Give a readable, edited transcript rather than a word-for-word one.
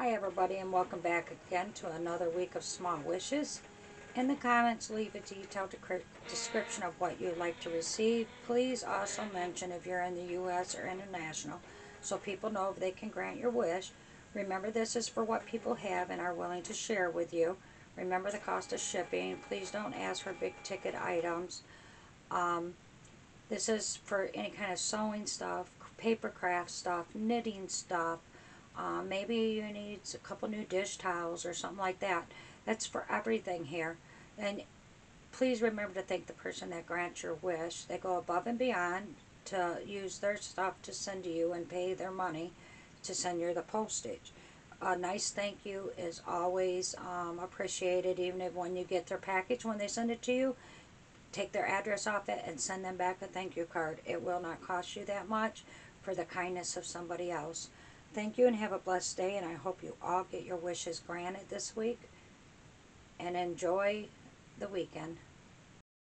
Hi everybody, and welcome back again to another week of Small Wishes. In the comments, leave a detailed description of what you'd like to receive. Please also mention if you're in the U.S. or international, so people know if they can grant your wish. Remember, this is for what people have and are willing to share with you. Remember the cost of shipping. Please don't ask for big ticket items. This is for any kind of sewing stuff, paper craft stuff, knitting stuff. Maybe you need a couple new dish towels or something like that. That's for everything here. And please remember to thank the person that grants your wish. They go above and beyond to use their stuff to send to you and pay their money to send you the postage. A nice thank you is always appreciated, even if when you get their package, when they send it to you, take their address off it and send them back a thank you card. It will not cost you that much for the kindness of somebody else. Thank you and have a blessed day, and I hope you all get your wishes granted this week and enjoy the weekend.